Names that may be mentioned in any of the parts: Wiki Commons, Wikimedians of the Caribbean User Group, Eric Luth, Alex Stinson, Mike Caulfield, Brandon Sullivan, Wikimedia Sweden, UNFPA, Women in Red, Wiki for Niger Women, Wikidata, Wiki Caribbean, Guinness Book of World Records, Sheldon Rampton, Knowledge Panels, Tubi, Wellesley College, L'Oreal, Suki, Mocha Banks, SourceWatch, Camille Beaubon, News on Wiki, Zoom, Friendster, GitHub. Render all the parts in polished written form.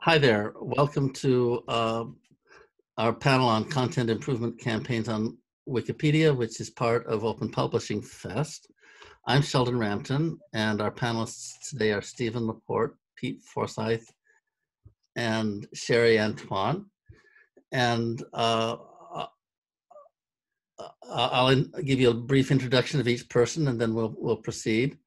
Hi there. Welcome to our panel on content improvement campaigns on Wikipedia, which is part of Open Publishing Fest. I'm Sheldon Rampton, and our panelists today are Stephen Laporte, Pete Forsyth, and Sherry Antoine. And I'll give you a brief introduction of each person, and then we'll proceed.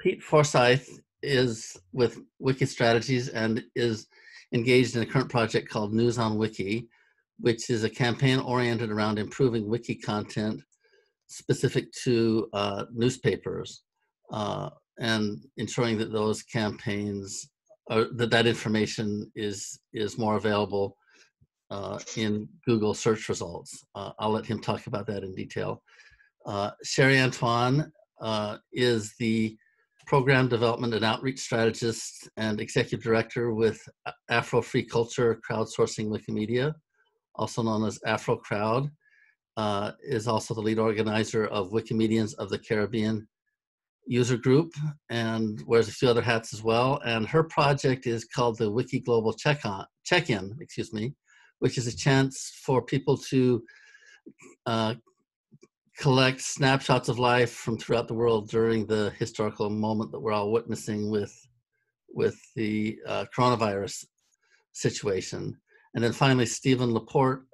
Pete Forsyth is with Wiki Strategies and is engaged in a current project called News on Wiki, which is a campaign oriented around improving wiki content specific to newspapers and ensuring that those campaigns, that information is more available in Google search results. I'll let him talk about that in detail. Sherry Antoine is the Program Development and Outreach Strategist and Executive Director with Afro Free Culture Crowdsourcing Wikimedia, also known as Afro Crowd, is also the lead organizer of Wikimedians of the Caribbean User Group and wears a few other hats as well. And her project is called the Wiki Global Check-In, which is a chance for people to collect snapshots of life from throughout the world during the historical moment that we're all witnessing with the coronavirus situation. And then finally, Stephen Laporte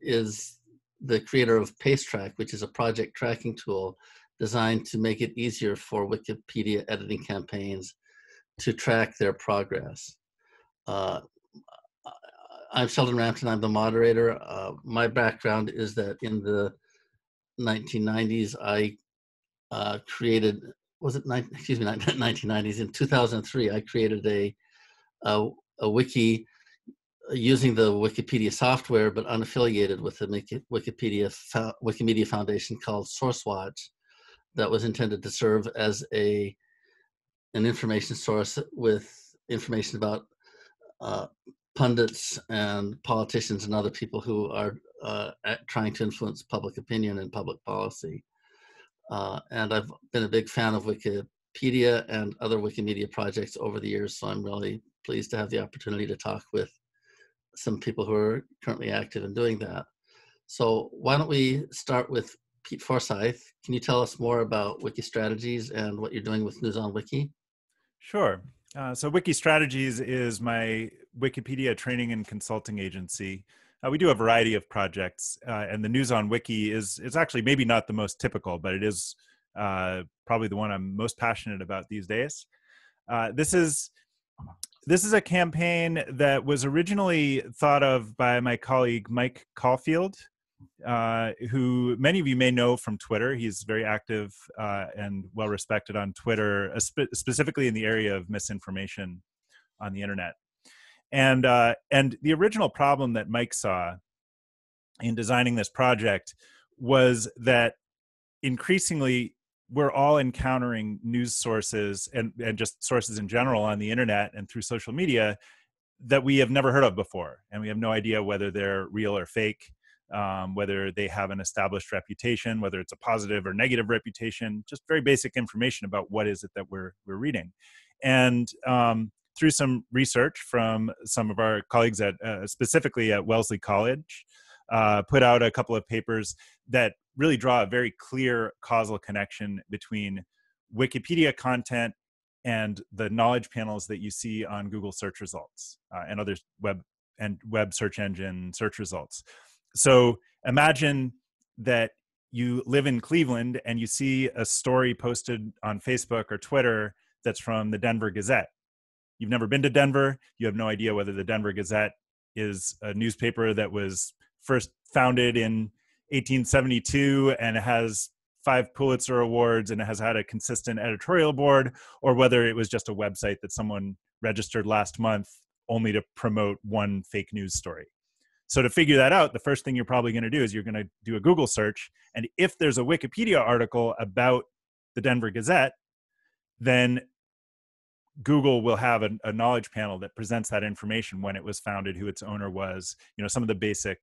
is the creator of PaceTrack, which is a project tracking tool designed to make it easier for Wikipedia editing campaigns to track their progress. I'm Sheldon Rampton, I'm the moderator. My background is that in the 1990s, in 2003, I created a wiki using the Wikipedia software, but unaffiliated with the Wikimedia Foundation called SourceWatch that was intended to serve as an information source with information about pundits and politicians and other people who are trying to influence public opinion and public policy. And I've been a big fan of Wikipedia and other Wikimedia projects over the years, so I'm really pleased to have the opportunity to talk with some people who are currently active in doing that. So why don't we start with Pete Forsyth. Can you tell us more about Wiki Strategies and what you're doing with News on Wiki? Sure. So Wiki Strategies is my Wikipedia training and consulting agency. We do a variety of projects, and the News on Wiki is actually maybe not the most typical, but it is probably the one I'm most passionate about these days. This is a campaign that was originally thought of by my colleague Mike Caulfield, who many of you may know from Twitter. He's very active and well respected on Twitter, specifically in the area of misinformation on the internet. And the original problem that Mike saw in designing this project was that increasingly we're all encountering news sources and just sources in general on the internet and through social media that we have never heard of before. And we have no idea whether they're real or fake, whether they have an established reputation, whether it's a positive or negative reputation, just very basic information about what is it that we're reading. And through some research from some of our colleagues at specifically at Wellesley College, put out a couple of papers that really draw a very clear causal connection between Wikipedia content and the knowledge panels that you see on Google search results and other web search engine search results. So imagine that you live in Cleveland and you see a story posted on Facebook or Twitter that's from the Denver Gazette. You've never been to Denver. You have no idea whether the Denver Gazette is a newspaper that was first founded in 1872 and it has 5 Pulitzer Awards and it has had a consistent editorial board, or whether it was just a website that someone registered last month only to promote one fake news story. So to figure that out, the first thing you're probably going to do is you're going to do a Google search. And if there's a Wikipedia article about the Denver Gazette, then Google will have a knowledge panel that presents that information, when it was founded, who its owner was, some of the basic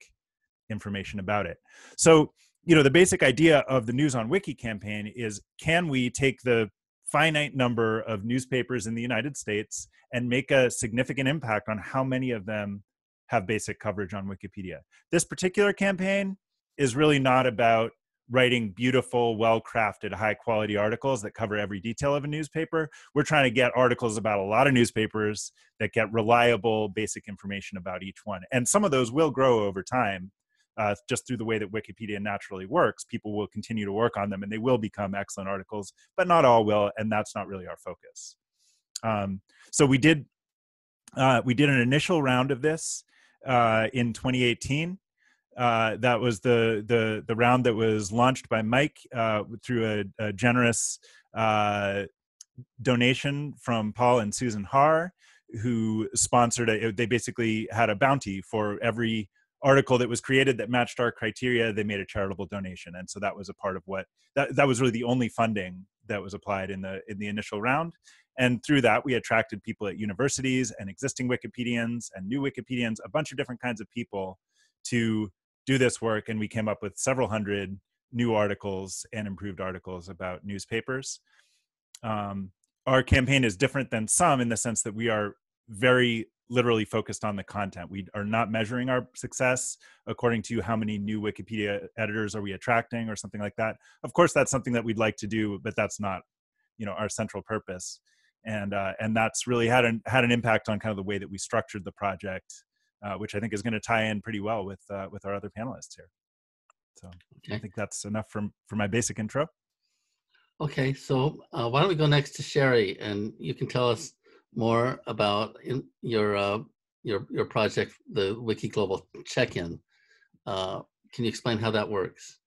information about it. So, the basic idea of the News on Wiki campaign is, can we take the finite number of newspapers in the United States and make a significant impact on how many of them have basic coverage on Wikipedia. This particular campaign is really not about writing beautiful, well-crafted, high-quality articles that cover every detail of a newspaper. We're trying to get articles about a lot of newspapers that get reliable, basic information about each one. And some of those will grow over time, just through the way that Wikipedia naturally works. People will continue to work on them, and they will become excellent articles, but not all will, and that's not really our focus. So we did an initial round of this in 2018. That was the round that was launched by Mike through a generous donation from Paul and Susan Haahr, who sponsored it. They basically had a bounty for every article that was created that matched our criteria. They made a charitable donation, and so that was a part of what that was really the only funding that was applied in the initial round. And through that, we attracted people at universities and existing Wikipedians and new Wikipedians, a bunch of different kinds of people to do this work, and we came up with several hundred new articles and improved articles about newspapers. Our campaign is different than some in the sense that we are very literally focused on the content. We are not measuring our success according to how many new Wikipedia editors are we attracting or something like that. Of course, that's something that we'd like to do, but that's not, our central purpose. And that's really had an impact on kind of the way that we structured the project, which I think is going to tie in pretty well with our other panelists here. So okay. I think that's enough for my basic intro. Okay, so why don't we go next to Sherry, and you can tell us more about your project, the Wiki Global Check-In. Can you explain how that works?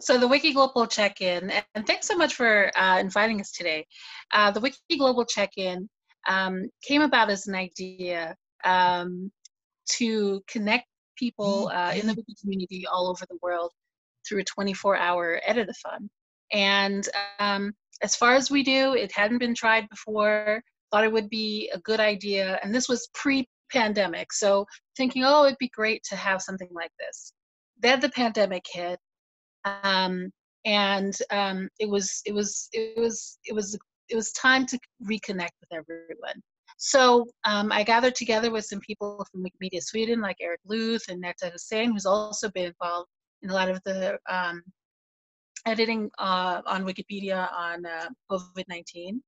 So the Wiki Global Check-In, and thanks so much for inviting us today. The Wiki Global Check-In came about as an idea to connect people in the Wiki community all over the world through a 24-hour edit-a-thon. And as far as we do, it hadn't been tried before, thought it would be a good idea. And this was pre-pandemic, so thinking, oh, it'd be great to have something like this. Then the pandemic hit, and it was time to reconnect with everyone. So I gathered together with some people from Wikimedia Sweden, like Eric Luth and Neta Hussein, who's also been involved in a lot of the editing on Wikipedia on COVID-19,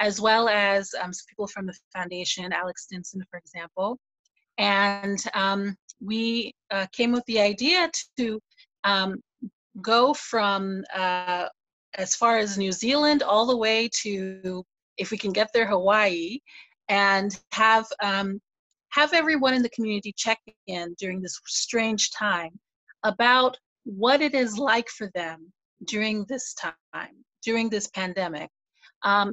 as well as some people from the foundation, Alex Stinson, for example. And we came with the idea to go from as far as New Zealand all the way to, if we can get there, Hawaii, and have everyone in the community check in during this strange time about what it is like for them during this time, during this pandemic.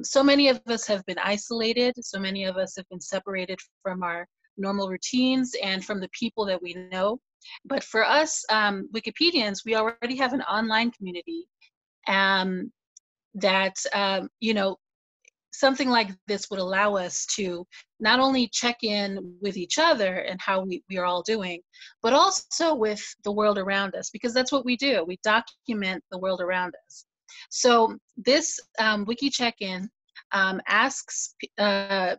So many of us have been isolated. So many of us have been separated from our normal routines and from the people that we know. But for us, Wikipedians, we already have an online community that, something like this would allow us to not only check in with each other and how we are all doing, but also with the world around us, because that's what we do. We document the world around us. So this Wiki Check-In asks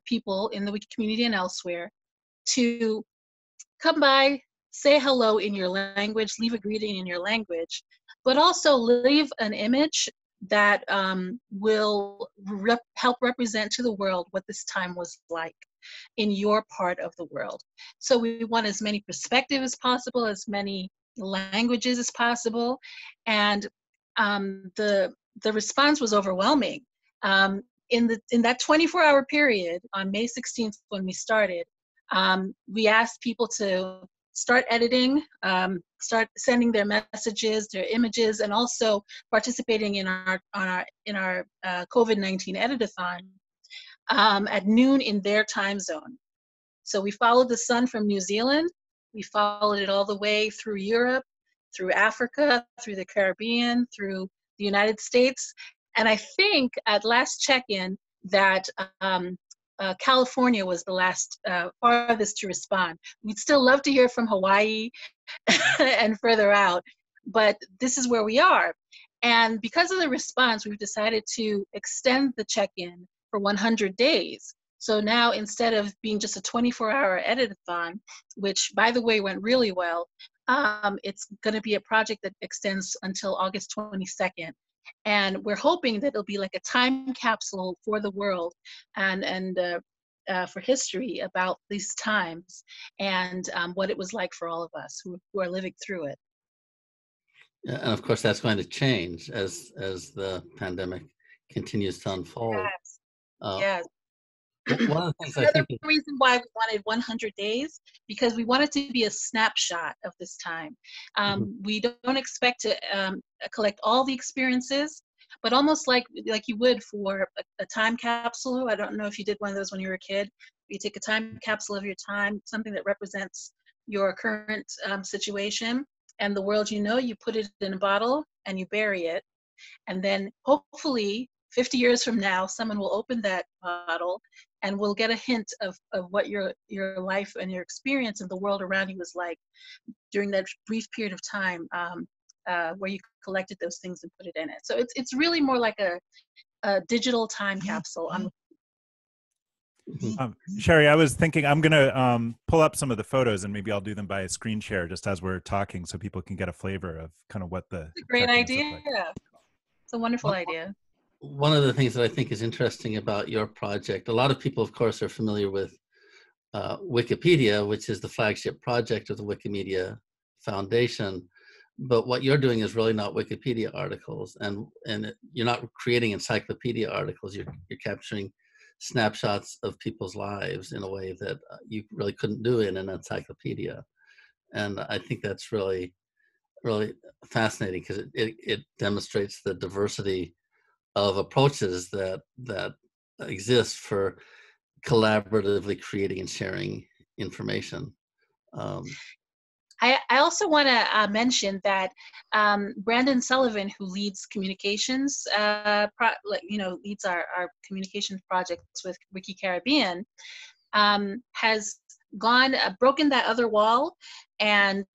people in the Wiki community and elsewhere to come by, say hello in your language, leave a greeting in your language, but also leave an image that will help represent to the world what this time was like in your part of the world. So we want as many perspectives as possible, as many languages as possible. And the response was overwhelming. In that 24-hour period on May 16th when we started, we asked people to start editing, start sending their messages, their images, and also participating in our COVID-19 edit-a-thon at noon in their time zone. So we followed the sun from New Zealand. We followed it all the way through Europe, through Africa, through the Caribbean, through the United States. And I think at last check-in that California was the last farthest to respond. We'd still love to hear from Hawaii and further out, but this is where we are. And because of the response, we've decided to extend the check-in for 100 days. So now, instead of being just a 24-hour edit-a-thon, which, by the way, went really well, it's going to be a project that extends until August 22nd. And we're hoping that it'll be like a time capsule for the world and for history about these times and what it was like for all of us who are living through it. And of course, that's going to change as the pandemic continues to unfold. Yes. Yes. One of the things reason why we wanted 100 days, because we wanted to be a snapshot of this time. We don't expect to collect all the experiences, but almost like you would for a time capsule. I don't know if you did one of those when you were a kid. You take a time capsule of your time, something that represents your current situation and the world you know. You put it in a bottle and you bury it. And then hopefully 50 years from now, someone will open that bottle and we'll get a hint of what your life and your experience and the world around you was like during that brief period of time where you collected those things and put it in it. So it's really more like a digital time capsule. Sherry, I was thinking I'm going to pull up some of the photos and maybe I'll do them by a screen share just as we're talking so people can get a flavor of kind of what the... That's a great idea. Like. Yeah. It's a wonderful idea. One of the things that I think is interesting about your project, a lot of people, of course, are familiar with Wikipedia, which is the flagship project of the Wikimedia Foundation. But what you're doing is really not Wikipedia articles, and you're not creating encyclopedia articles. You're capturing snapshots of people's lives in a way that you really couldn't do in an encyclopedia. And I think that's really fascinating because it demonstrates the diversity of approaches that exist for collaboratively creating and sharing information. I also want to mention that Brandon Sullivan, who leads communications, leads our communications projects with Wiki Caribbean, has gone broken that other wall, and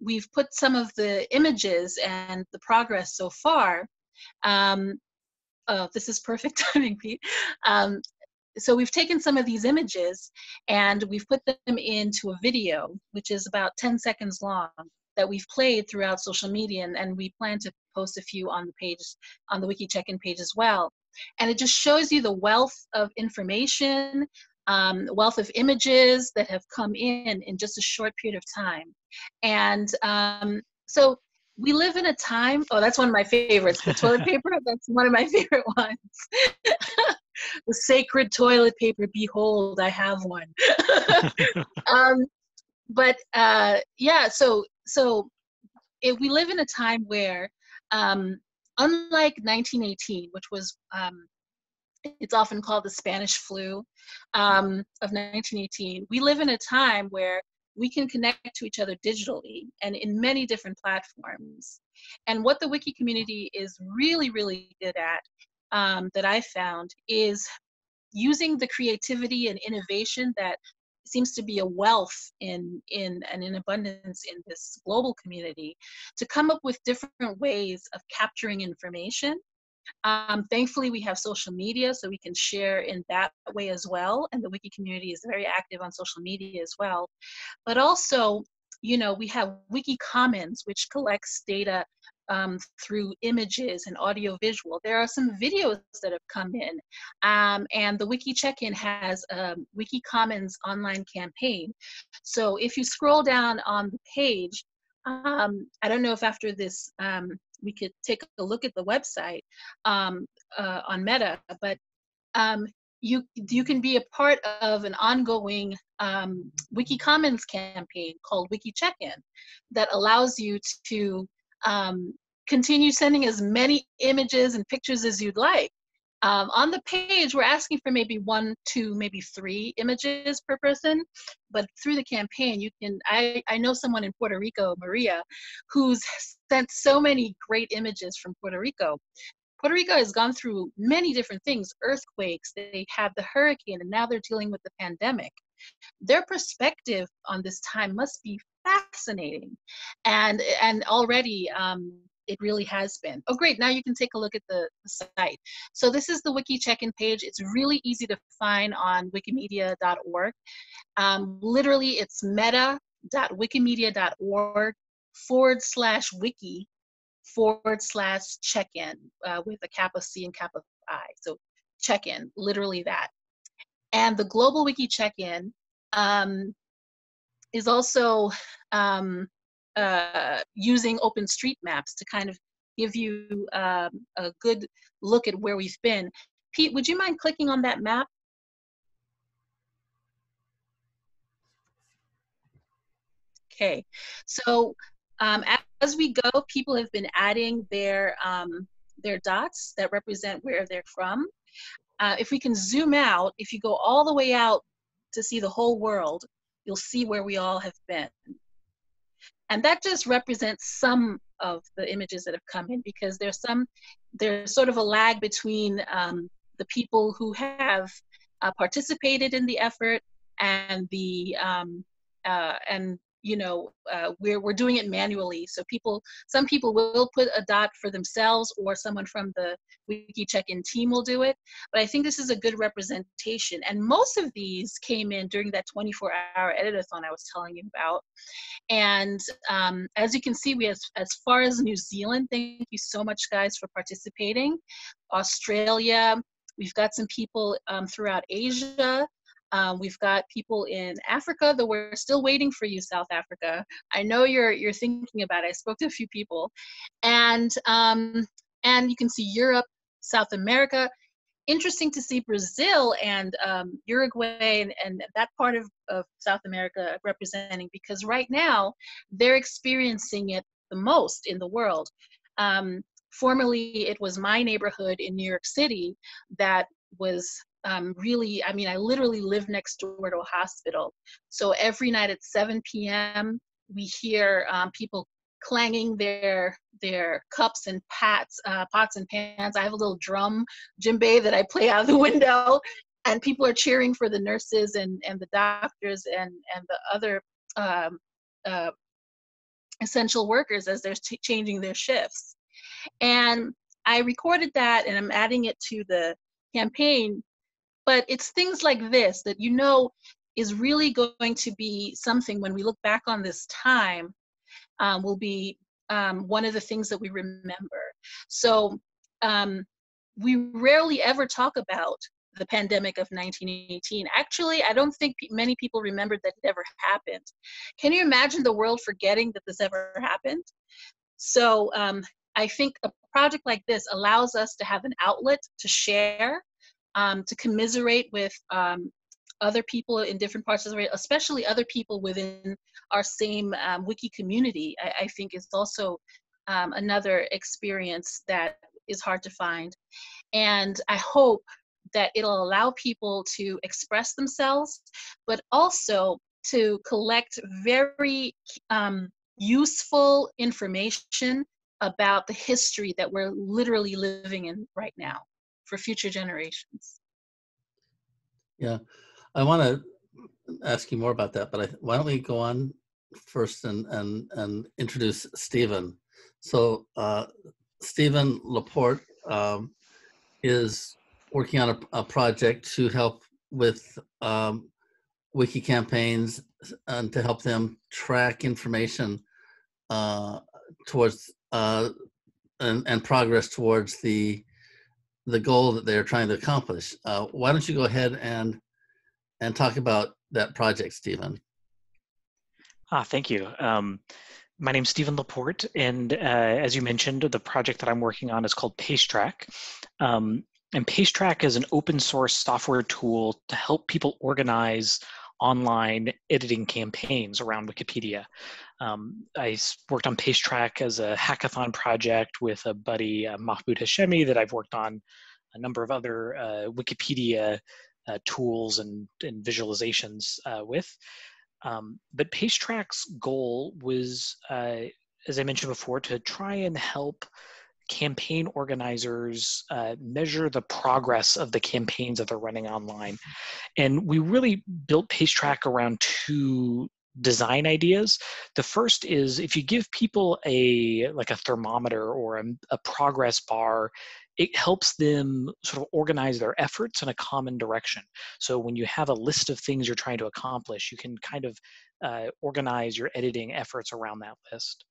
we've put some of the images and the progress so far. This is perfect timing, Pete. So we've taken some of these images and we've put them into a video, which is about 10 seconds long, that we've played throughout social media, and we plan to post a few on the page, on the Wiki check-in page as well. And it just shows you the wealth of information, wealth of images that have come in just a short period of time. And so we live in a time, oh, that's one of my favorites, the toilet paper, that's one of my favorite ones. The sacred toilet paper, behold, I have one. We live in a time where, unlike 1918, which was, it's often called the Spanish flu of 1918, we live in a time where we can connect to each other digitally and in many different platforms. And what the Wiki community is really, really good at, that I found, is using the creativity and innovation that seems to be a wealth in abundance in this global community to come up with different ways of capturing information. Thankfully, we have social media, so we can share in that way as well. And the Wiki community is very active on social media as well. But also, you know, we have Wiki Commons, which collects data through images and audio-visual. There are some videos that have come in. And the Wiki Check-in has a Wiki Commons online campaign. So if you scroll down on the page, I don't know if after this, we could take a look at the website on Meta, but you can be a part of an ongoing Wiki Commons campaign called Wiki Check-in that allows you to continue sending as many images and pictures as you'd like. On the page, we're asking for maybe 1, 2, maybe 3 images per person, but through the campaign, you can, I know someone in Puerto Rico, Maria, who's sent so many great images from Puerto Rico. Puerto Rico has gone through many different things, earthquakes, they have the hurricane, and now they're dealing with the pandemic. Their perspective on this time must be fascinating. And already it really has been. Oh, great. Now you can take a look at the site. So this is the Wiki check-in page. It's really easy to find on wikimedia.org. Literally, it's meta.wikimedia.org/wiki/check-in with a cap of C and cap of I. So check-in, literally that. And the Global Wiki check-in is also using OpenStreetMaps to kind of give you a good look at where we've been. Pete, would you mind clicking on that map? Okay, so as we go, people have been adding their dots that represent where they're from. If we can zoom out, if you go all the way out to see the whole world, you'll see where we all have been. And that just represents some of the images that have come in, because there's sort of a lag between the people who have participated in the effort and the we're doing it manually. So some people will put a dot for themselves, or someone from the Wiki check-in team will do it. But I think this is a good representation. And most of these came in during that 24-hour edit-a-thon I was telling you about. And as you can see, we have, as far as New Zealand, thank you so much guys for participating. Australia, we've got some people throughout Asia. We've got people in Africa, though we're still waiting for you, South Africa. I know you're thinking about it. I spoke to a few people. And you can see Europe, South America. Interesting to see Brazil and Uruguay and that part of South America representing, because right now they're experiencing it the most in the world. Formerly, it was my neighborhood in New York City that was really, I mean, I literally live next door to a hospital. So every night at 7 p.m., we hear people clanging their cups and pots and pans. I have a little drum djembe that I play out of the window, and people are cheering for the nurses and the doctors and the other essential workers as they're changing their shifts. And I recorded that, and I'm adding it to the campaign. But it's things like this that, you know, is really going to be something when we look back on this time, will be one of the things that we remember. So we rarely ever talk about the pandemic of 1918. Actually, I don't think many people remembered that it ever happened. Can you imagine the world forgetting that this ever happened? So I think a project like this allows us to have an outlet to share, to commiserate with other people in different parts of the world, especially other people within our same Wiki community, I think is also another experience that is hard to find. And I hope that it'll allow people to express themselves, but also to collect very useful information about the history that we're literally living in right now, for future generations. Yeah, I want to ask you more about that, but why don't we go on first and introduce Stephen. So Stephen Laporte is working on a project to help with wiki campaigns and to help them track information towards and progress towards the goal that they're trying to accomplish. Why don't you go ahead and talk about that project, Stephen? Thank you. My name's Stephen Laporte, and as you mentioned, the project that I'm working on is called PaceTrack. And PaceTrack is an open source software tool to help people organize online editing campaigns around Wikipedia. I worked on PaceTrack as a hackathon project with a buddy, Mahmoud Hashemi, that I've worked on a number of other Wikipedia tools and visualizations with. But PaceTrack's goal was, as I mentioned before, to try and help campaign organizers measure the progress of the campaigns that they're running online. And we really built PaceTrack around two design ideas. The first is, if you give people a thermometer or a progress bar, it helps them sort of organize their efforts in a common direction. So when you have a list of things you're trying to accomplish, you can kind of organize your editing efforts around that list.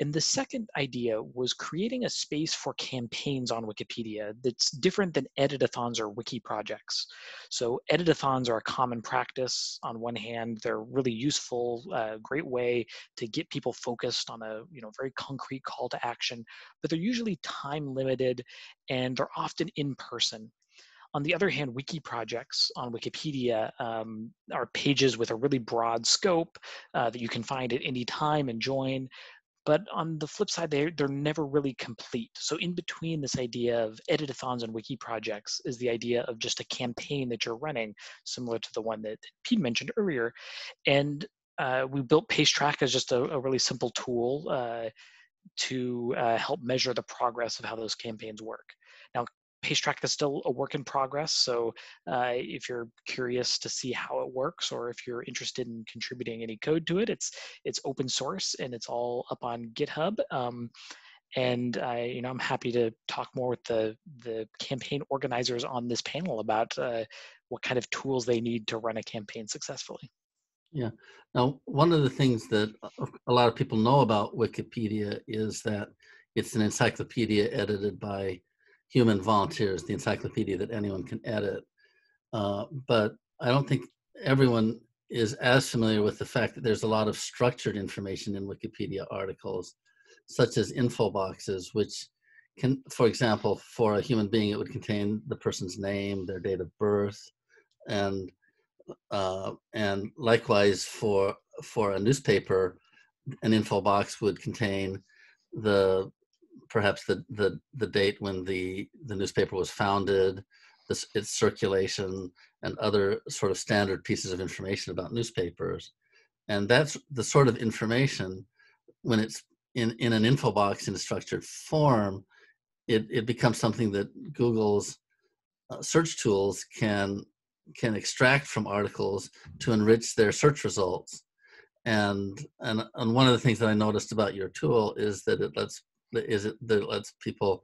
And the second idea was creating a space for campaigns on Wikipedia that's different than editathons or wiki projects. So editathons are a common practice. On one hand, they're really useful, great way to get people focused on a very concrete call to action, but they're usually time limited and they're often in person. On the other hand, wiki projects on Wikipedia are pages with a really broad scope that you can find at any time and join. But on the flip side, they're never really complete. So in between this idea of editathons and wiki projects is the idea of just a campaign that you're running, similar to the one that Pete mentioned earlier. And we built PaceTrack as just a really simple tool to help measure the progress of how those campaigns work. Now, PaceTrack is still a work in progress, so if you're curious to see how it works, or if you're interested in contributing any code to it, it's open source and it's all up on GitHub. And I'm happy to talk more with the campaign organizers on this panel about what kind of tools they need to run a campaign successfully. Yeah. Now, one of the things that a lot of people know about Wikipedia is that it's an encyclopedia edited by human volunteers, the encyclopedia that anyone can edit. But I don't think everyone is as familiar with the fact that there's a lot of structured information in Wikipedia articles, such as info boxes, which can, for example, for a human being, it would contain the person's name, their date of birth, and likewise for a newspaper, an info box would contain perhaps the date when the newspaper was founded, its circulation, and other sort of standard pieces of information about newspapers. And that's the sort of information, when it's in an info box in a structured form, it becomes something that Google's search tools can extract from articles to enrich their search results. And one of the things that I noticed about your tool is that it lets people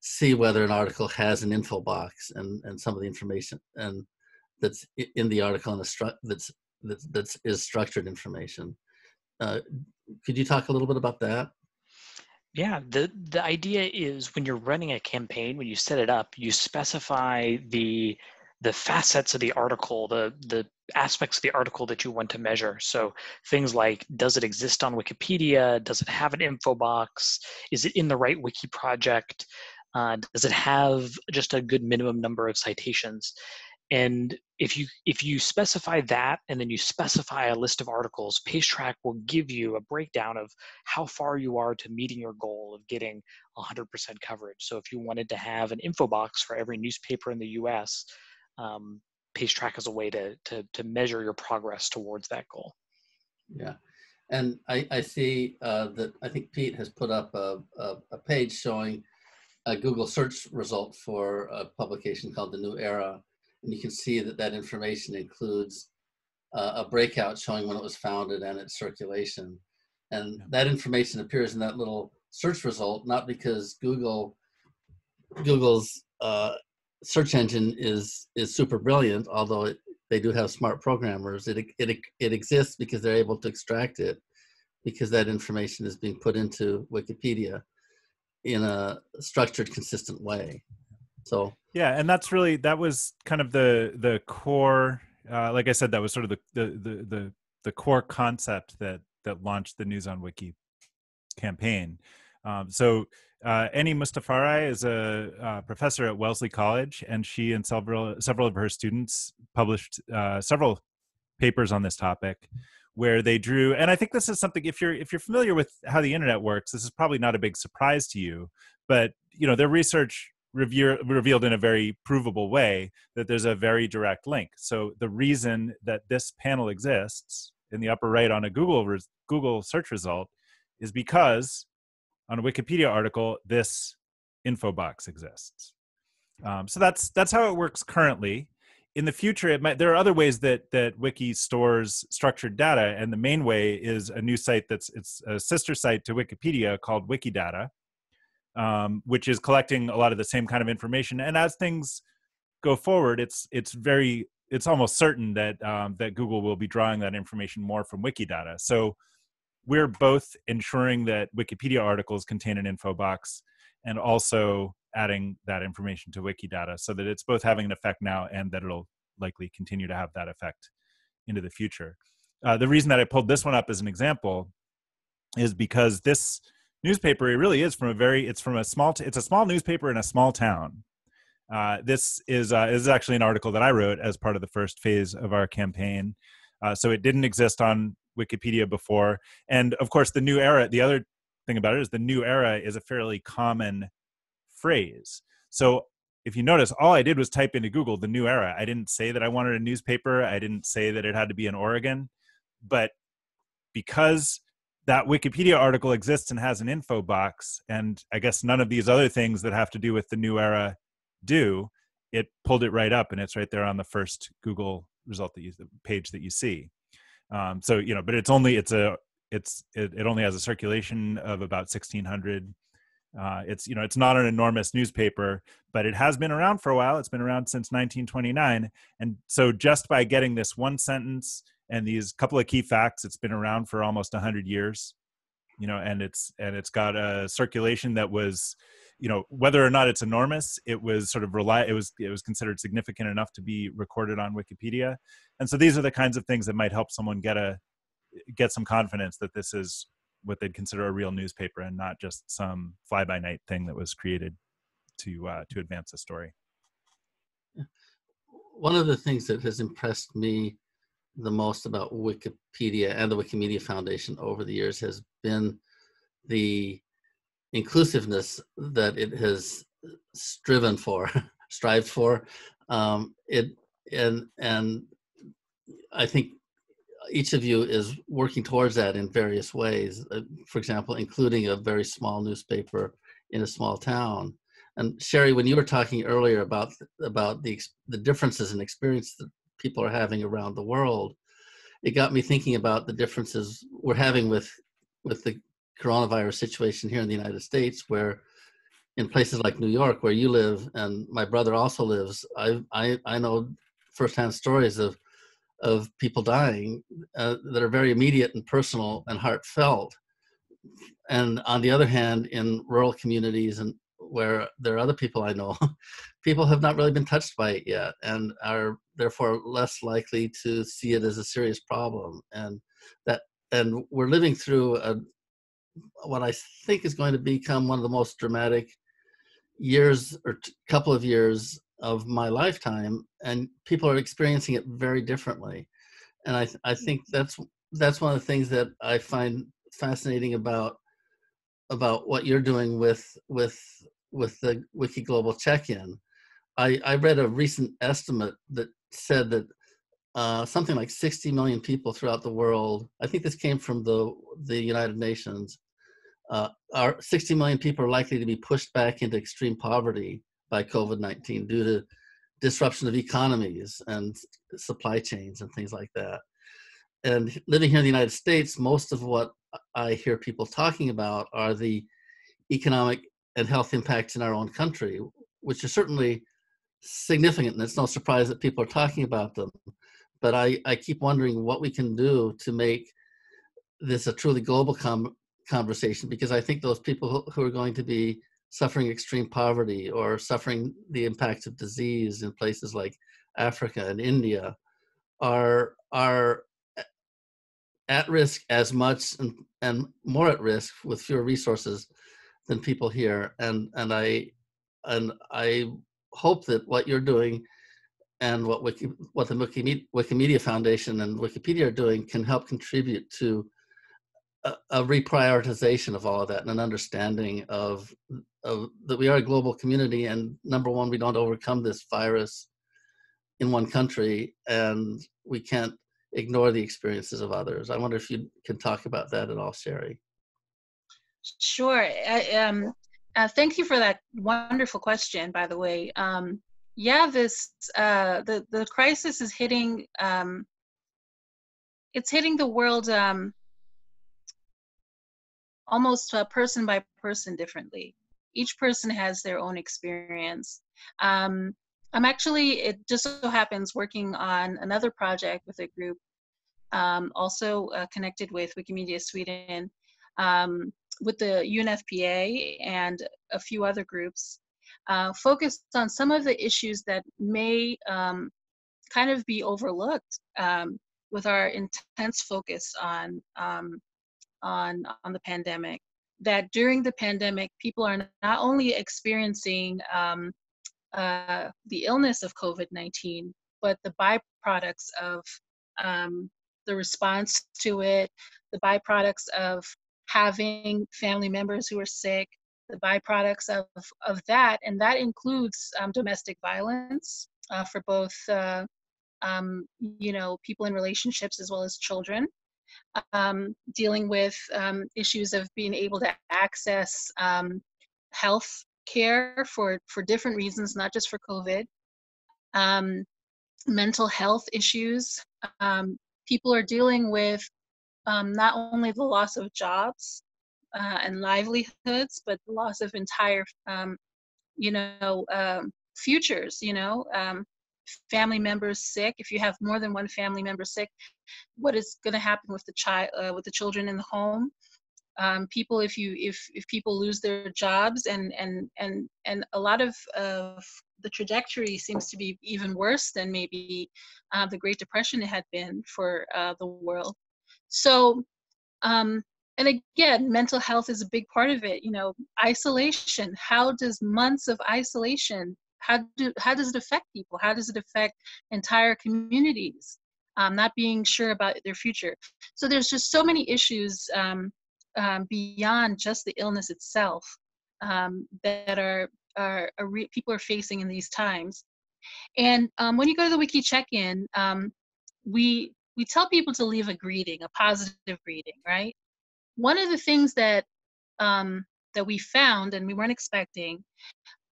see whether an article has an info box and some of the information and that's in the article and that is structured information. Could you talk a little bit about that? Yeah, the idea is, when you're running a campaign, when you set it up, you specify the facets of the article, the aspects of the article that you want to measure. So things like, does it exist on Wikipedia? Does it have an info box? Is it in the right wiki project? Does it have just a good minimum number of citations? And if you specify that, and then you specify a list of articles, PaceTrack will give you a breakdown of how far you are to meeting your goal of getting 100% coverage. So if you wanted to have an info box for every newspaper in the US, PaceTrack is a way to measure your progress towards that goal. Yeah, and I see that I think Pete has put up a page showing a Google search result for a publication called The New Era, and you can see that information includes a breakout showing when it was founded and its circulation, and that information appears in that little search result, not because Google's search engine is super brilliant, although they do have smart programmers. It exists because they're able to extract it, because that information is being put into Wikipedia in a structured, consistent way. So yeah, and that's really, that was kind of the core. Like I said, that was sort of the core concept that launched the News on Wiki campaign. Eni Mustafaraj is a professor at Wellesley College, and she and several of her students published several papers on this topic, where they drew, and I think this is something, if you're familiar with how the internet works, this is probably not a big surprise to you, but their research revealed in a very provable way that there's a very direct link. So the reason that this panel exists in the upper right on a Google search result is because on a Wikipedia article, this info box exists. So that's how it works currently. in the future, it might, there are other ways that Wiki stores structured data, and the main way is a new site that's a sister site to Wikipedia called Wikidata, which is collecting a lot of the same kind of information. And as things go forward, it's almost certain that that Google will be drawing that information more from Wikidata. So we're both ensuring that Wikipedia articles contain an info box, and also adding that information to Wikidata, so that it's both having an effect now and that it'll likely continue to have that effect into the future. The reason that I pulled this one up as an example is because this newspaper, it really is from a very, it's a small newspaper in a small town. This is actually an article that I wrote as part of the first phase of our campaign. So it didn't exist on Wikipedia before. And of course, the New Era, the other thing about it is the New Era is a fairly common phrase. So if you notice, all I did was type into Google the New Era. I didn't say that I wanted a newspaper. I didn't say that it had to be in Oregon. But because that Wikipedia article exists and has an info box, and I guess none of these other things that have to do with the New Era do, it pulled it right up, and it's right there on the first Google result that the page that you see. So you know, but it's only it only has a circulation of about 1,600. It's not an enormous newspaper, but it has been around for a while. It's been around since 1929. And so just by getting this one sentence and these couple of key facts, it's been around for almost 100 years, you know, and it's got a circulation that was, you know, whether or not it's enormous, it was sort of it was considered significant enough to be recorded on Wikipedia. And so these are the kinds of things that might help someone get some confidence that this is what they'd consider a real newspaper and not just some fly-by-night thing that was created to advance the story. One of the things that has impressed me the most about Wikipedia and the Wikimedia Foundation over the years has been the inclusiveness that it has strived for. And I think each of you is working towards that in various ways, for example, including a very small newspaper in a small town. And Sherry, when you were talking earlier about the differences in experience that people are having around the world, it got me thinking about the differences we're having with the coronavirus situation here in the United States, where in places like New York, where you live, and my brother also lives, I know firsthand stories of people dying that are very immediate and personal and heartfelt. And on the other hand, in rural communities and where there are other people I know, people have not really been touched by it yet and are therefore less likely to see it as a serious problem. And we're living through what I think is going to become one of the most dramatic years or couple of years of my lifetime, and people are experiencing it very differently. And I think that's one of the things that I find fascinating about what you're doing with the Wiki Global Check-in. I read a recent estimate that said that something like 60 million people throughout the world, I think this came from the United Nations, 60 million people are likely to be pushed back into extreme poverty by COVID-19 due to disruption of economies and supply chains and things like that. And living here in the United States, most of what I hear people talking about are the economic and health impacts in our own country, which are certainly significant, and it's no surprise that people are talking about them. But I keep wondering what we can do to make this a truly global conversation, because I think those people who are going to be suffering extreme poverty or suffering the impacts of disease in places like Africa and India are at risk as much and more at risk with fewer resources than people here. And I hope that what you're doing and what the Wikimedia Foundation and Wikipedia are doing can help contribute to a reprioritization of all of that and an understanding of that we are a global community, and number one, we don't overcome this virus in one country, and we can't ignore the experiences of others. I wonder if you can talk about that at all, Sherry. Sure. Thank you for that wonderful question, by the way. yeah, this the crisis is hitting. It's hitting the world almost person by person differently. Each person has their own experience. I'm actually, it just so happens, working on another project with a group, also connected with Wikimedia Sweden, with the UNFPA and a few other groups, focused on some of the issues that may kind of be overlooked with our intense focus on the pandemic. That during the pandemic, people are not only experiencing the illness of COVID-19, but the byproducts of the response to it, the byproducts of having family members who are sick, the byproducts of that, and that includes domestic violence for both, you know, people in relationships as well as children. Dealing with issues of being able to access health care for different reasons, not just for COVID. Mental health issues. People are dealing with not only the loss of jobs and livelihoods, but the loss of entire, you know, futures, you know. Family members sick. If you have more than one family member sick, what is going to happen with the child, with the children in the home? People, if people lose their jobs, and a lot of the trajectory seems to be even worse than maybe the Great Depression had been for the world. So, and again, mental health is a big part of it. You know, isolation. How does months of isolation? How does it affect people? How does it affect entire communities? Not being sure about their future. So there's just so many issues beyond just the illness itself that people are facing in these times. And when you go to the Wiki check-in, we tell people to leave a greeting, a positive greeting, right? One of the things that that we found and we weren't expecting.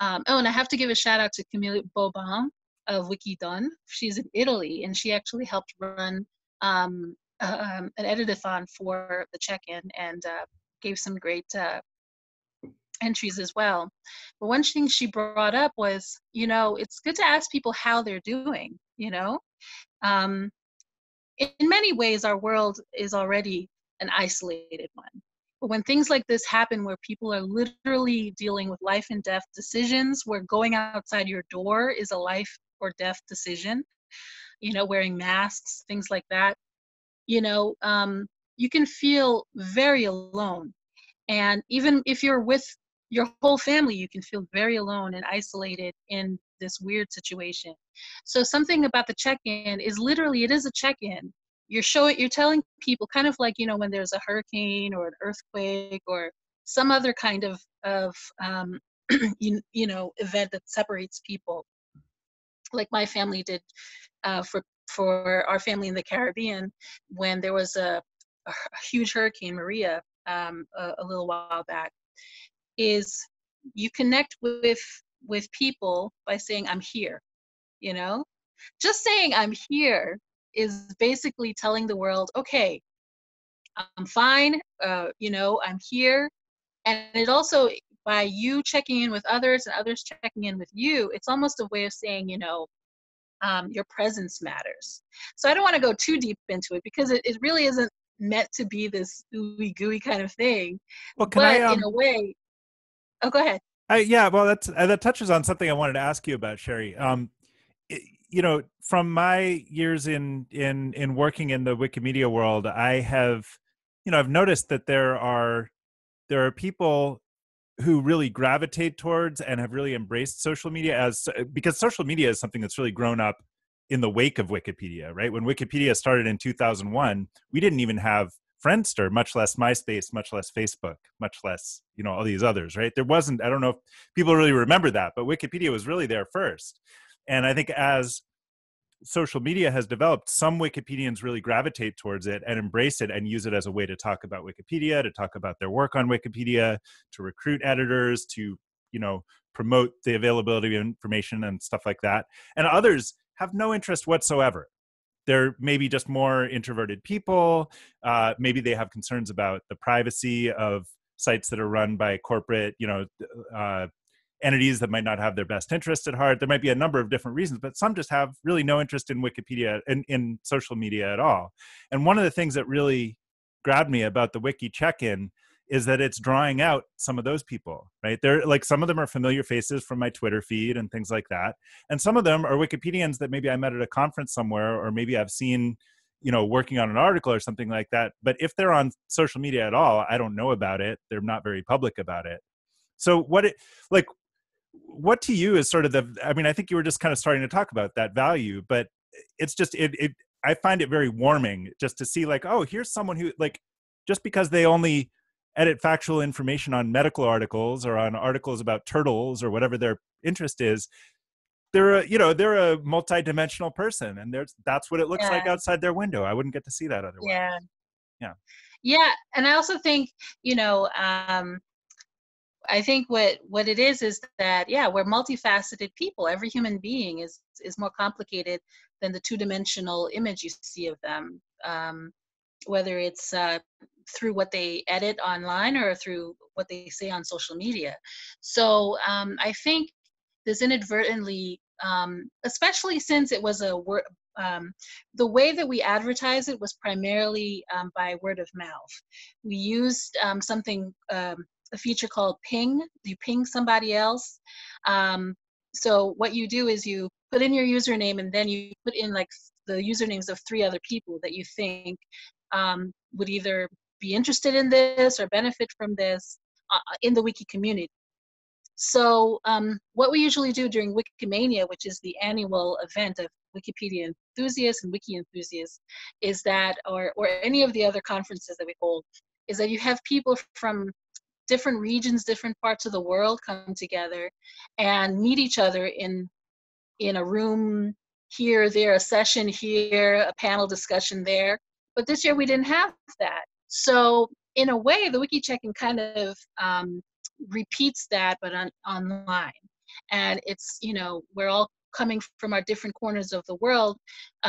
Oh, and I have to give a shout out to Camille Beaubon of WikiDone. She's in Italy, and she actually helped run an edit-a-thon for the check-in and gave some great entries as well. But one thing she brought up was, you know, it's good to ask people how they're doing, you know? In many ways, our world is already an isolated one. But when things like this happen, where people are literally dealing with life and death decisions, where going outside your door is a life or death decision, you know, wearing masks, things like that, you know, you can feel very alone. And even if you're with your whole family, you can feel very alone and isolated in this weird situation. So something about the check-in is literally, it is a check-in. You're telling people, kind of like, you know, when there's a hurricane or an earthquake or some other kind of you know, event that separates people, like my family did for our family in the Caribbean when there was a huge Hurricane Maria a little while back. Is you connect with people by saying, "I'm here," you know, just saying, "I'm here," is basically telling the world, okay, I'm fine, you know, I'm here. And it also, by you checking in with others and others checking in with you, it's almost a way of saying, you know, your presence matters. So I don't want to go too deep into it because it really isn't meant to be this ooey gooey kind of thing. Well, in a way, oh, go ahead. Yeah, well, that touches on something I wanted to ask you about, Sherry. You know, from my years in working in the Wikimedia world, I have, you know, I've noticed that there are people who really gravitate towards and have really embraced social media because social media is something that's really grown up in the wake of Wikipedia, right? When Wikipedia started in 2001, we didn't even have Friendster, much less MySpace, much less Facebook, much less, you know, all these others, right? There wasn't, I don't know if people really remember that, but Wikipedia was really there first. And I think as social media has developed, some Wikipedians really gravitate towards it and embrace it and use it as a way to talk about Wikipedia, to talk about their work on Wikipedia, to recruit editors, to, you know, promote the availability of information and stuff like that. And others have no interest whatsoever. They're maybe just more introverted people. Maybe they have concerns about the privacy of sites that are run by corporate, entities that might not have their best interest at heart. There might be a number of different reasons, but some just have really no interest in Wikipedia and in social media at all. And one of the things that really grabbed me about the Wiki check-in is that it's drawing out some of those people, right? They're like, some of them are familiar faces from my Twitter feed and things like that. And some of them are Wikipedians that maybe I met at a conference somewhere, or maybe I've seen, working on an article or something like that. But if they're on social media at all, I don't know about it. They're not very public about it. So what to you is sort of the, I mean, I think you were just kind of starting to talk about that value, but it's just, I find it very warming just to see like, oh, here's someone who just because they only edit factual information on medical articles or on articles about turtles or whatever their interest is, they're a multidimensional person, and that's what it looks like outside their window. I wouldn't get to see that otherwise. Yeah. And I also think, I think what it is that, we're multifaceted people. Every human being is more complicated than the two-dimensional image you see of them, whether it's through what they edit online or through what they say on social media. So I think this inadvertently, especially since it was the way that we advertise it was primarily by word of mouth. We used a feature called ping. You ping somebody else. So what you do is you put in your username, and then you put in the usernames of 3 other people that you think would either be interested in this or benefit from this in the Wiki community. So what we usually do during Wikimania, which is the annual event of Wikipedia enthusiasts and Wiki enthusiasts, is that, or any of the other conferences that we hold, is that you have people from different regions, different parts of the world come together and meet each other in a room here, there, a session here, a panel discussion there. But this year we didn't have that. So in a way, the Wiki check-in kind of repeats that, but online. And it's, we're all coming from our different corners of the world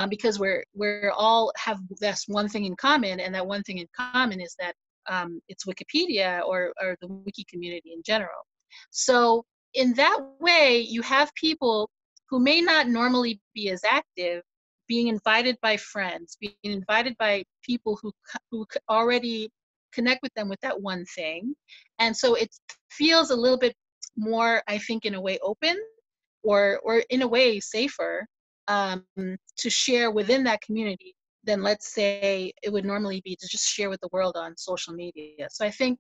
because we're all have this one thing in common. And that one thing in common is that it's Wikipedia or the Wiki community in general. So in that way, you have people who may not normally be as active being invited by friends, being invited by people who already connect with them with that one thing. And so it feels a little bit more, I think, in a way open or in a way safer to share within that community than, let's say, it would normally be to just share with the world on social media. So I think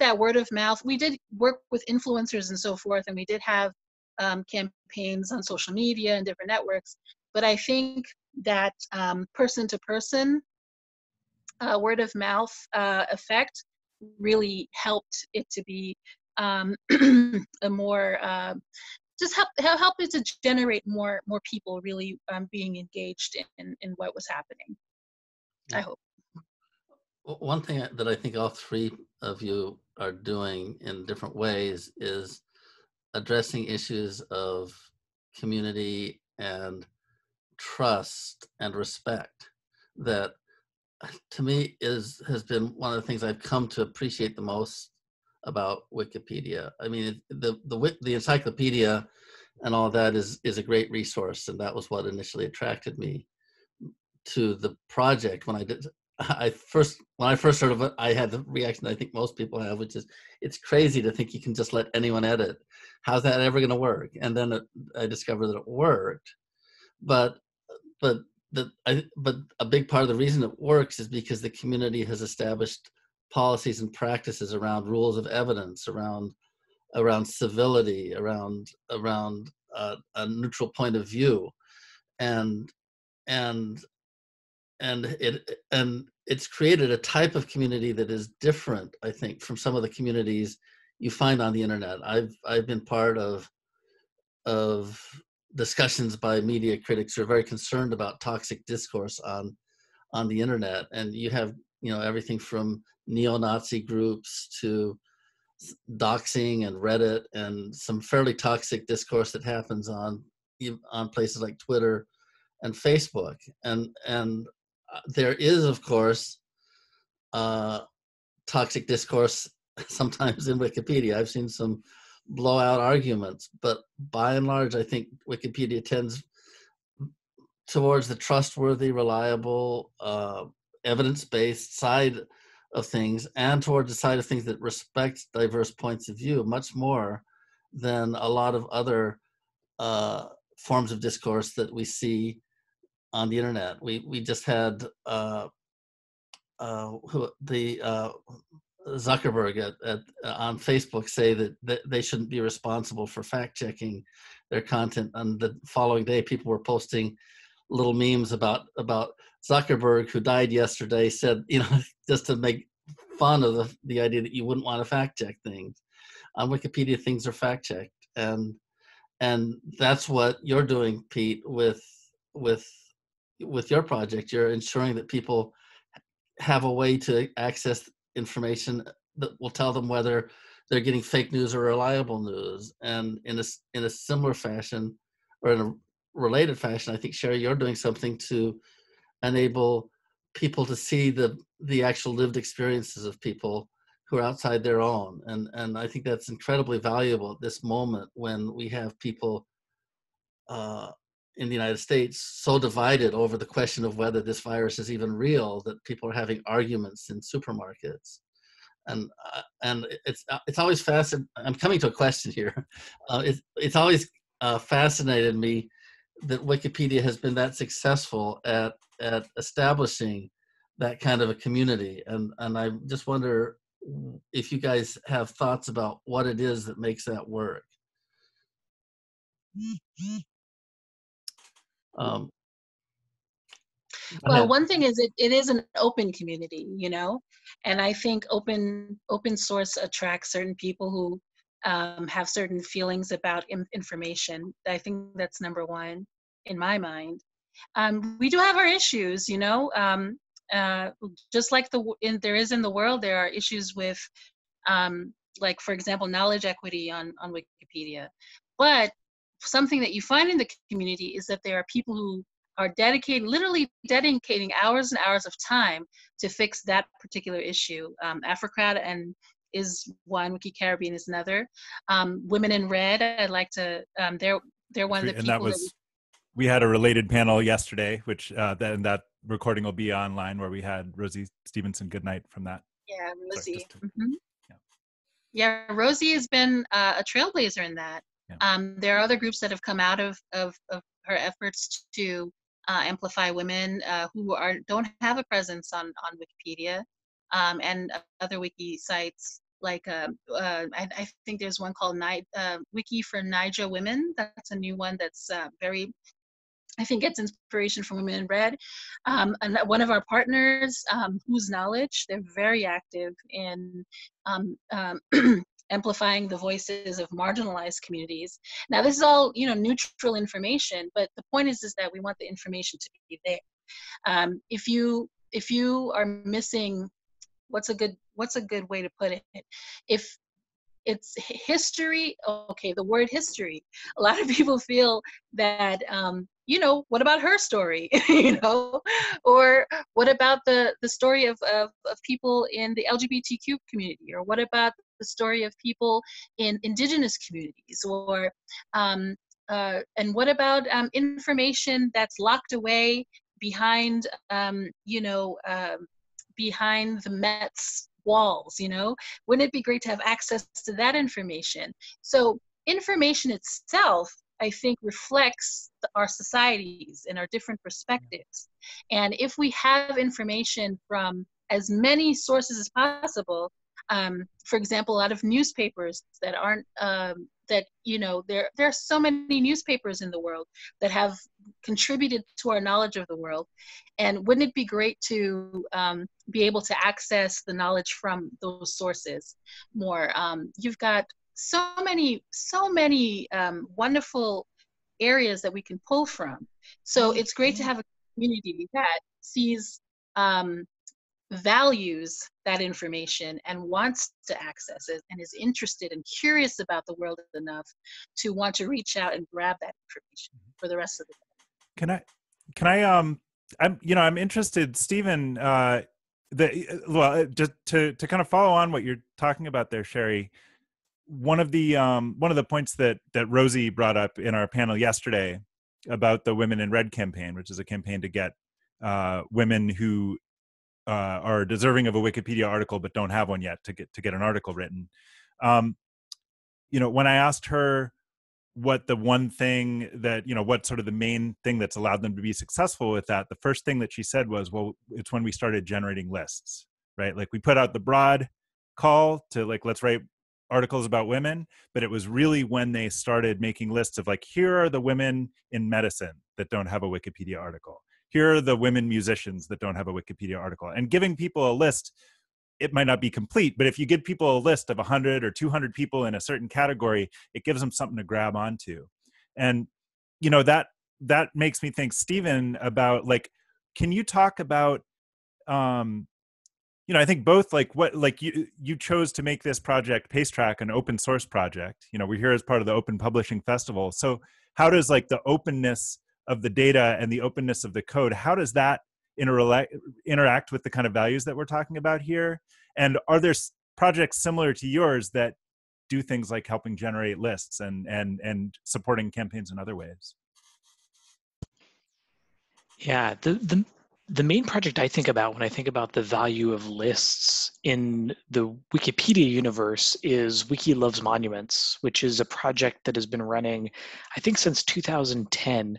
that word of mouth, we did work with influencers and so forth, and we did have campaigns on social media and different networks. But I think that person-to-person, word-of-mouth effect really helped it to be a more, just helped it to generate more people really being engaged in what was happening, I hope. One thing that I think all 3 of you are doing in different ways is addressing issues of community and trust and respect that, to me, has been one of the things I've come to appreciate the most about Wikipedia. I mean, the encyclopedia and all that is a great resource, and that was what initially attracted me to the project. When I first heard of it, I had the reaction I think most people have, which is, it's crazy to think you can just let anyone edit. How's that ever going to work? And then I discovered that it worked. But a big part of the reason it works is because the community has established policies and practices around rules of evidence, around civility, around a neutral point of view, and it's created a type of community that is different, I think, from some of the communities you find on the internet. I've been part of discussions by media critics who are very concerned about toxic discourse on the internet, and you have everything from neo-Nazi groups to doxing and Reddit and some fairly toxic discourse that happens on places like Twitter and Facebook. And there is, of course, toxic discourse sometimes in Wikipedia. I've seen some blowout arguments, but by and large, I think Wikipedia tends towards the trustworthy, reliable, evidence-based side of things, and towards the side of things that respect diverse points of view much more than a lot of other forms of discourse that we see on the internet. We just had Zuckerberg on Facebook say that they shouldn't be responsible for fact-checking their content, and the following day people were posting little memes about Zuckerberg, who died yesterday, said, you know, just to make fun of the idea that you wouldn't want to fact check things. On Wikipedia, things are fact checked. And that's what you're doing, Pete, with your project. You're ensuring that people have a way to access information that will tell them whether they're getting fake news or reliable news. And in a similar fashion, or in a related fashion, I think, Sherry, you're doing something to enable people to see the actual lived experiences of people who are outside their own. And I think that's incredibly valuable at this moment when we have people in the United States so divided over the question of whether this virus is even real that people are having arguments in supermarkets. And it's always fascinating. I'm coming to a question here. It's always fascinated me that Wikipedia has been that successful at establishing that kind of a community. And I just wonder if you guys have thoughts about what it is that makes that work. Well, one thing is it is an open community, you know? And I think open source attracts certain people who have certain feelings about information. I think that's number one in my mind. We do have our issues, you know, just like in the world, there are issues with, like, for example, knowledge equity on Wikipedia. But something that you find in the community is that there are people who are literally dedicating hours and hours of time to fix that particular issue. AfroCrowd is one, WikiCaribbean is another. Women in Red, I'd like to, they're one of the people. And that was, we had a related panel yesterday, which then that recording will be online, where we had Rosie Stevenson, good night from that. Yeah, Rosie. Sorry, mm-hmm. Yeah, Rosie has been a trailblazer in that. Yeah. There are other groups that have come out of her efforts to amplify women who don't have a presence on Wikipedia. And other wiki sites, like I think there's one called Wiki for Niger Women. That's a new one that's very, I think, gets inspiration from Women in Red. And one of our partners, Whose Knowledge, they're very active in amplifying the voices of marginalized communities. Now, this is all, you know, neutral information, but the point is that we want the information to be there. If you are missing, what's a good way to put it? If it's history, okay, the word history. A lot of people feel that, you know, what about her story, you know? Or what about the story of people in the LGBTQ community? Or what about the story of people in indigenous communities? Or, and what about information that's locked away behind, you know, behind the Met's walls, you know? Wouldn't it be great to have access to that information? So information itself, I think, reflects our societies and our different perspectives. And if we have information from as many sources as possible, for example, a lot of newspapers that aren't, that, you know, there are so many newspapers in the world that have contributed to our knowledge of the world. And wouldn't it be great to be able to access the knowledge from those sources more? You've got so many wonderful areas that we can pull from. So it's great to have a community that sees values that information and wants to access it and is interested and curious about the world enough to want to reach out and grab that information for the rest of the day. I'm interested, Stephen, just to kind of follow on what you're talking about there, Sherry. One of the points that Rosie brought up in our panel yesterday about the Women in Red campaign, which is a campaign to get women who are deserving of a Wikipedia article but don't have one yet to get an article written. When I asked her what the one thing that, what sort of the main thing that's allowed them to be successful with that, the first thing that she said was, well, it's when we started generating lists, right? Like we put out the broad call to let's write articles about women, but it was really when they started making lists of here are the women in medicine that don't have a Wikipedia article. Here are the women musicians that don't have a Wikipedia article. And giving people a list, it might not be complete, but if you give people a list of 100 or 200 people in a certain category, it gives them something to grab onto. And, that makes me think, Stephen, about can you talk about, I think both you chose to make this project, PaceTrack, an open source project. We're here as part of the Open Publishing Festival. So how does the openness of the data and the openness of the code, how does that interact with the kind of values that we're talking about here? And are there projects similar to yours that do things like helping generate lists and supporting campaigns in other ways? Yeah, the main project I think about when I think about the value of lists in the Wikipedia universe is Wiki Loves Monuments, which is a project that has been running, I think, since 2010.